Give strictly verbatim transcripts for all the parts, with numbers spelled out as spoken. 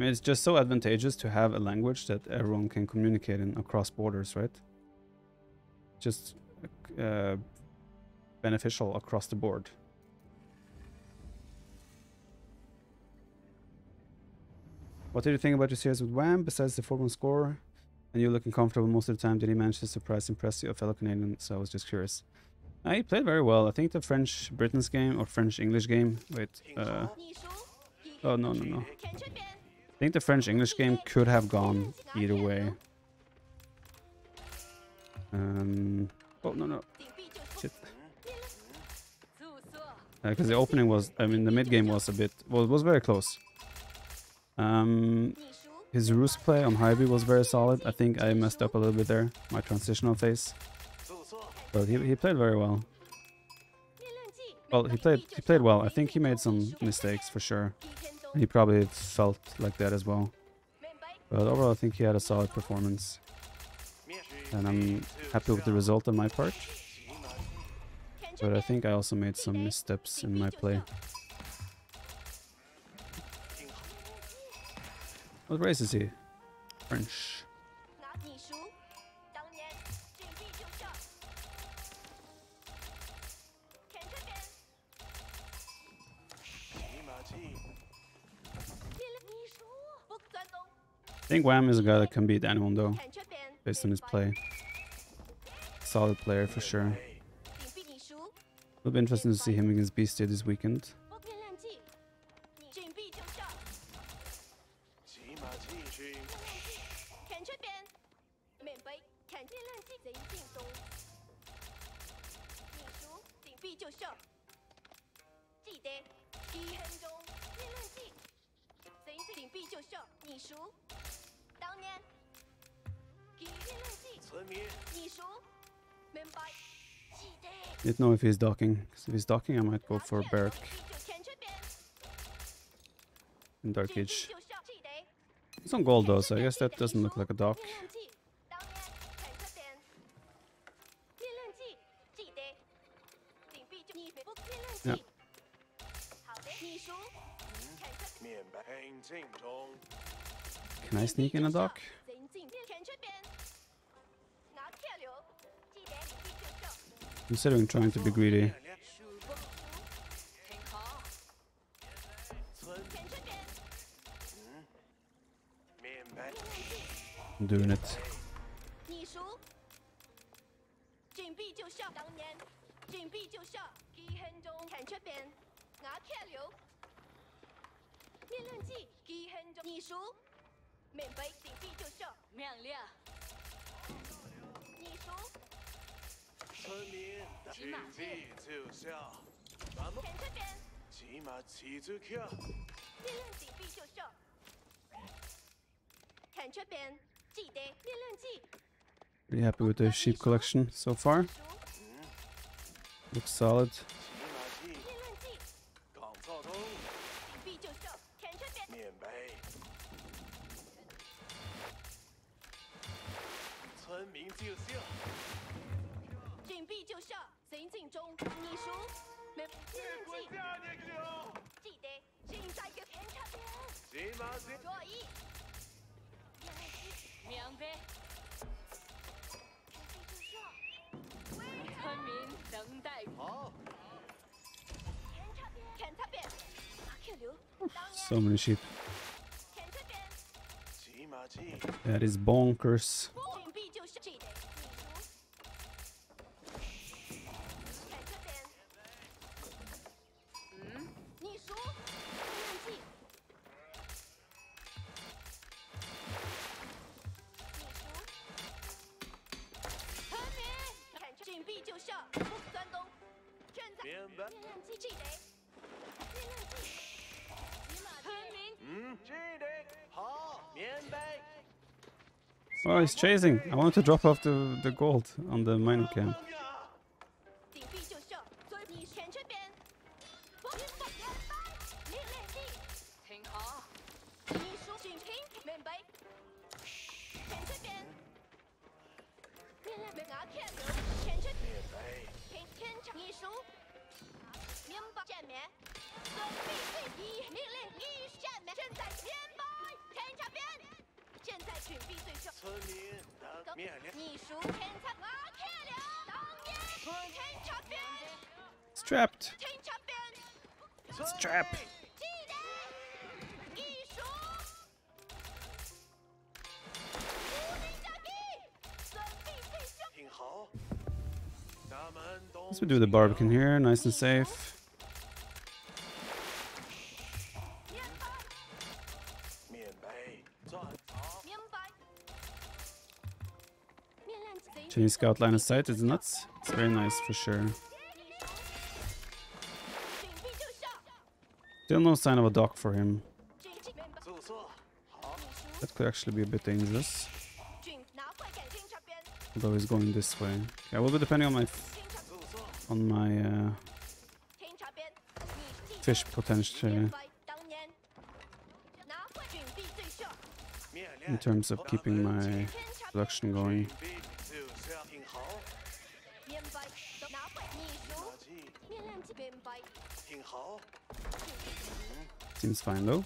I mean, it's just so advantageous to have a language that everyone can communicate in across borders, right? Just uh, beneficial across the board. What did you think about your series with Wham? Besides the four one score, and you looking comfortable most of the time, did he manage to surprise and impress your fellow Canadian? So I was just curious. Uh, he played very well. I think the French Britain's game or French English game. Wait. Uh, oh no no no. I think the French English game could have gone either way. Um. Oh no no. Shit. Because uh, the opening was, I mean, the mid game was a bit, well, it was very close. Um, his Rus' play on high B was very solid. I think I messed up a little bit there, my transitional phase. But he, he played very well. Well, he played he played well. I think he made some mistakes for sure. He probably felt like that as well. But overall, I think he had a solid performance. And I'm happy with the result on my part. But I think I also made some missteps in my play. What race is he? French. I think Wham is a guy that can beat anyone though, based on his play. Solid player for sure. It'll be interesting to see him against Beastie this weekend. I don't know if he's docking, because if he's docking I might go for Berk in Dark Age. It's on gold though, so I guess that doesn't look like a dock. Yeah. Can I sneak in a dock? Considering trying to be greedy. I'm doing it. Pretty happy with the sheep collection so far. Looks solid. So many sheep. That is bonkers. Oh, he's chasing. I wanted to drop off the, the gold on the minor camp. It's trapped. It's trapped. Let's do the barbican here, nice and safe. Chinese scout line of sight is nuts. It's very nice for sure. Still no sign of a dock for him. That could actually be a bit dangerous. Although he's going this way. Okay, I will be depending on my on my uh, fish potential in terms of keeping my production going. Seems fine though.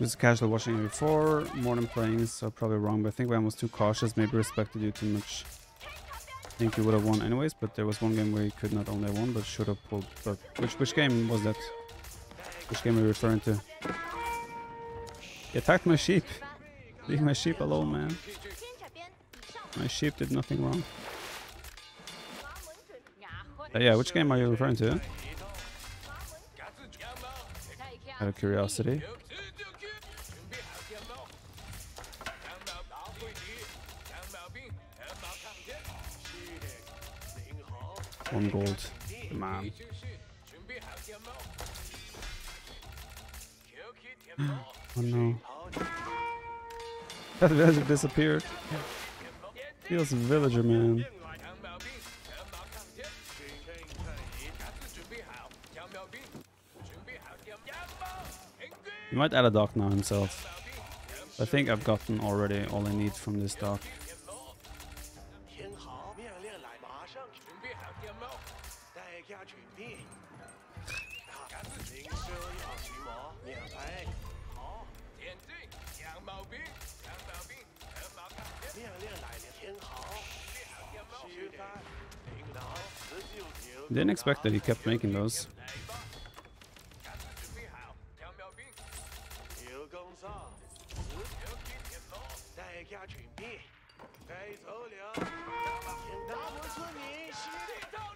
Just casual watching before, more than playing, so probably wrong, but I think Wham was too cautious, maybe respected you too much. I think you would have won anyways, but there was one game where he could not only have won, but should have pulled. But which, which game was that? Which game are you referring to? He attacked my sheep. Leave my sheep alone, man. My sheep did nothing wrong. Uh, yeah, which game are you referring to? Out of curiosity. One gold. Come on. Oh no. That villager disappeared. Feels a villager, man. He might add a dock now himself. I think I've gotten already all I need from this dock. Didn't expect that he kept making those.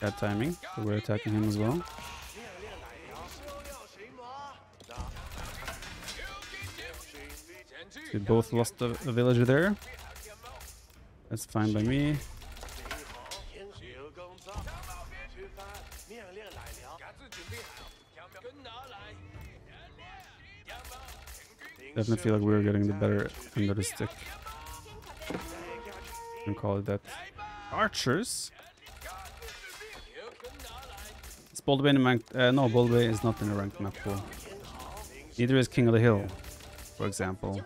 Bad timing, but we're attacking him as well. We both lost the, the villager there. That's fine by me. Definitely feel like we were getting the better end of the stick. And call it that. Archers? It's Baldwin in ranked. Uh, no, Baldwin is not in a ranked map pool. Neither is King of the Hill, for example.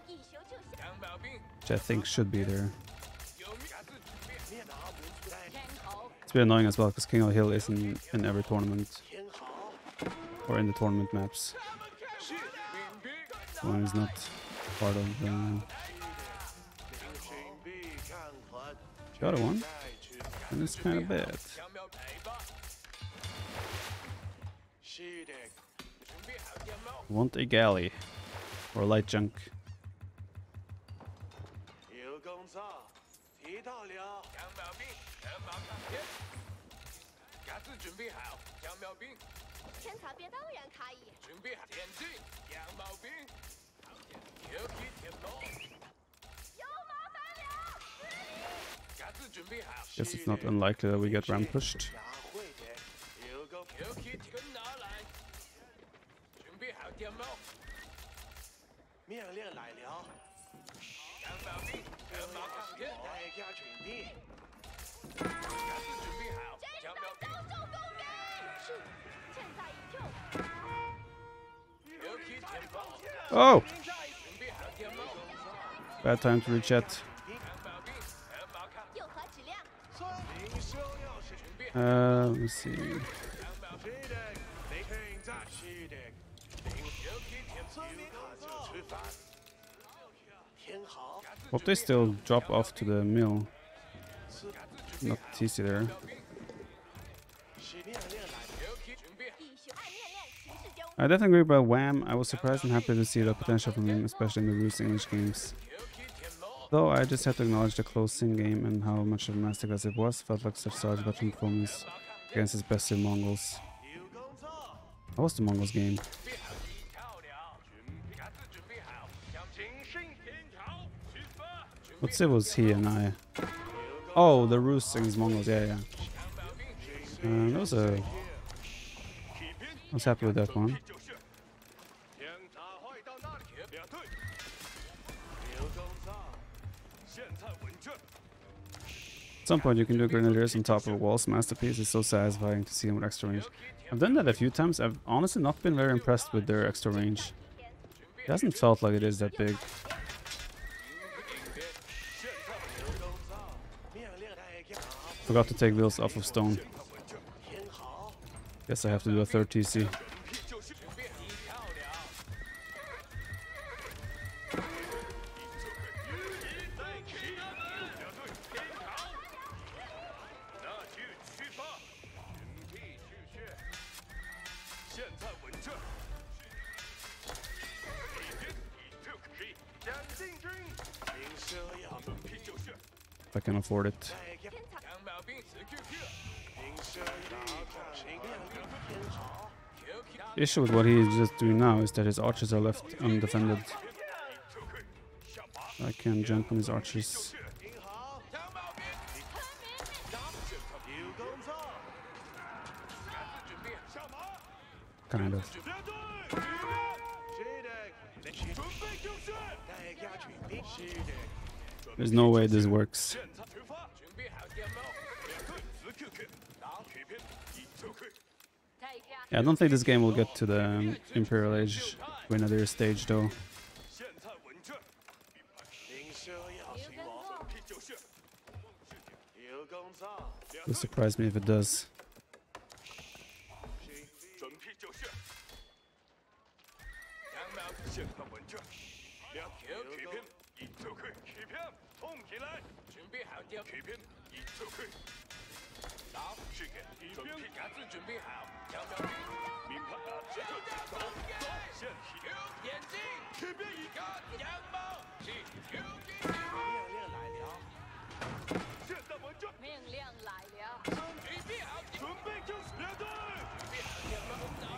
Which I think should be there. It's a bit annoying as well, because King of the Hill isn't in every tournament. Or in the tournament maps. One is not part of the... The other one? And it's kind of bad. Want a galley. Or light junk. Guess it's not unlikely that we get rampaged. 命令乃良，敢反兵，人马抗天，带下犬地。战士准备好，将标兵遭受攻击。是，现在已就。Oh. Bad time to re-chat. Uh, let me see. Hope they still drop off to the mill. Not easy there. I definitely agree about Wham. I was surprised and happy to see the potential from him, especially in the Rus' English games. Though I just had to acknowledge the closing game and how much of a masterclass it was, felt like such solid veteran performance against his best in Mongols. How was the Mongols game? Let's say it was he and I. Oh, the Rus against Mongols, yeah, yeah. Uh, that was a... I was happy with that one. At some point you can do Grenadiers on top of walls. Masterpiece is so satisfying to see them with extra range. I've done that a few times. I've honestly not been very impressed with their extra range. It hasn't felt like it is that big. Forgot to take wheels off of stone. Guess I have to do a third T C. If I can afford it. The issue with what he is just doing now is that his archers are left undefended. I can jump on his archers. Kind of. There's no way this works. Yeah, I don't think this game will get to the um, Imperial Age Grenadier stage though. It would surprise me if it does.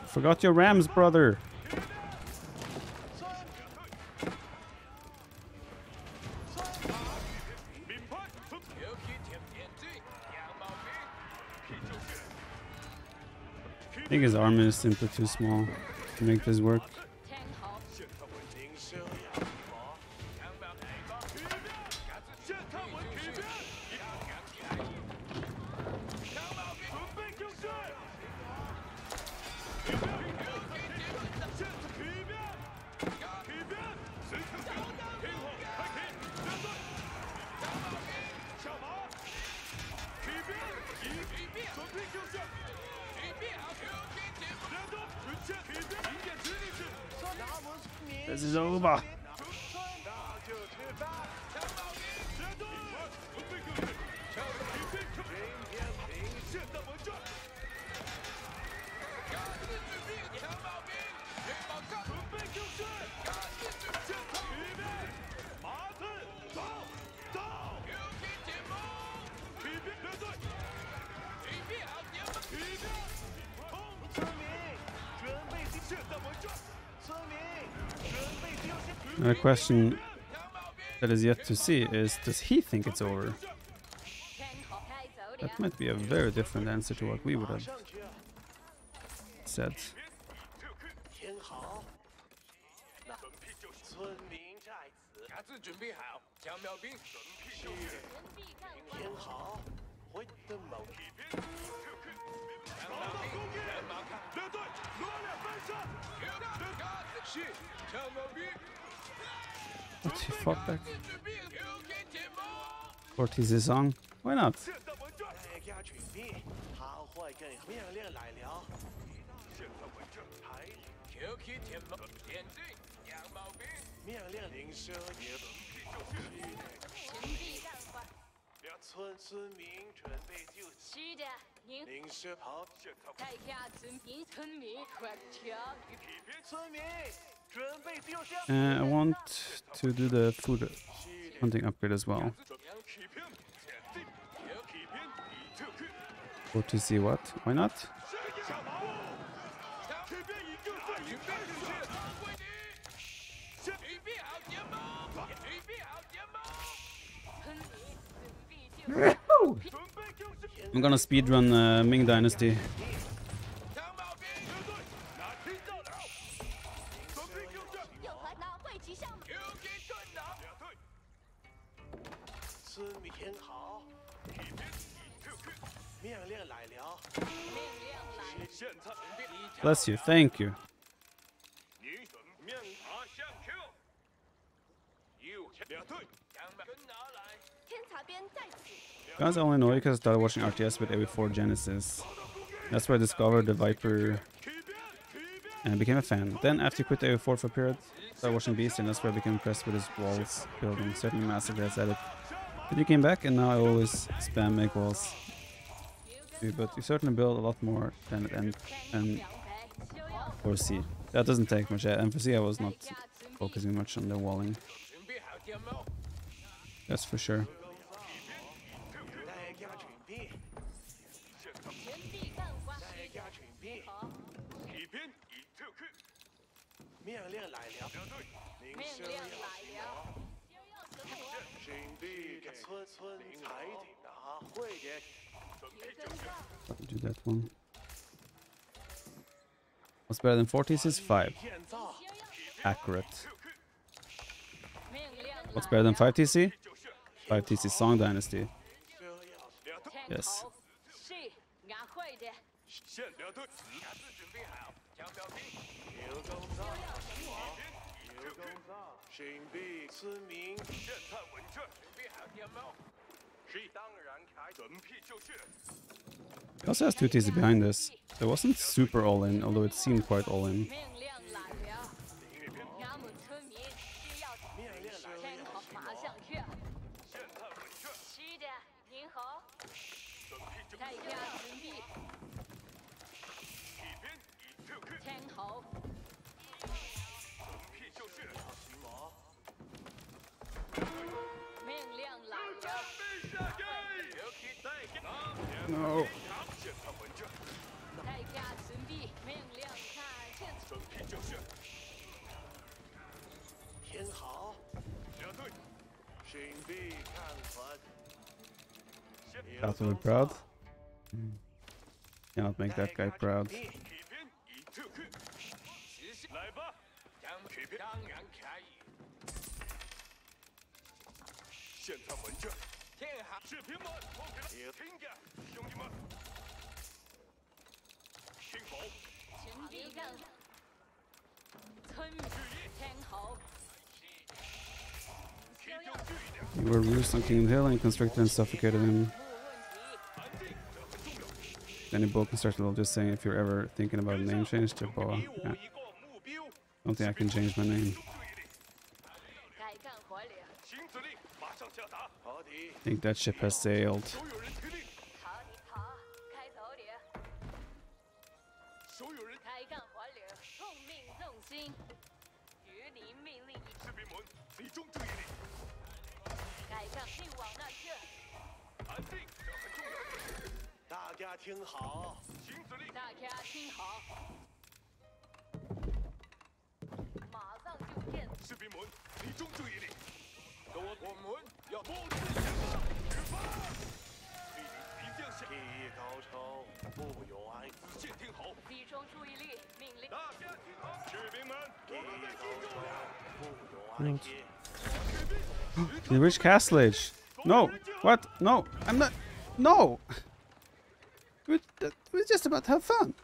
Forgot your rams, brother. I think his army is simply too small to make this work. This is over. A question that is yet to see is, does he think it's over? That might be a very different answer to what we would have said. What's he fought back? Cortis is on. Why not? Uh, I want to do the food hunting upgrade as well. Or to see what? Why not? I'm gonna speedrun uh, Ming Dynasty. Bless you, thank you. Guys, I only know because I started watching R T S with A V four Genesis. That's where I discovered the Viper and became a fan. Then after he quit A V four for a period, I started watching Beast, and that's where I became impressed with his walls building. Certainly mastered as at it. But you came back and now I always spam make walls. But you certainly build a lot more than at M four C. That doesn't take much. At M four C I was not focusing much on the walling. That's for sure. I'll do that one. What's better than forties is five. Accurate. What's better than five T C? five T C Song Dynasty. Yes. He also has two T C behind us. It wasn't super all-in, although it seemed quite all-in. No. That'll be proud. Mm. Cannot make that guy proud. You were Rus' on King of the Hill and constructed and suffocated him. Then he both constructed all, just saying if you're ever thinking about a name change to Boa. Yeah. Don't think I can change my name. I think that ship has sailed. Thanks. You reach Castle Age. No! What? No! I'm not... No! We, uh, we just about to have fun!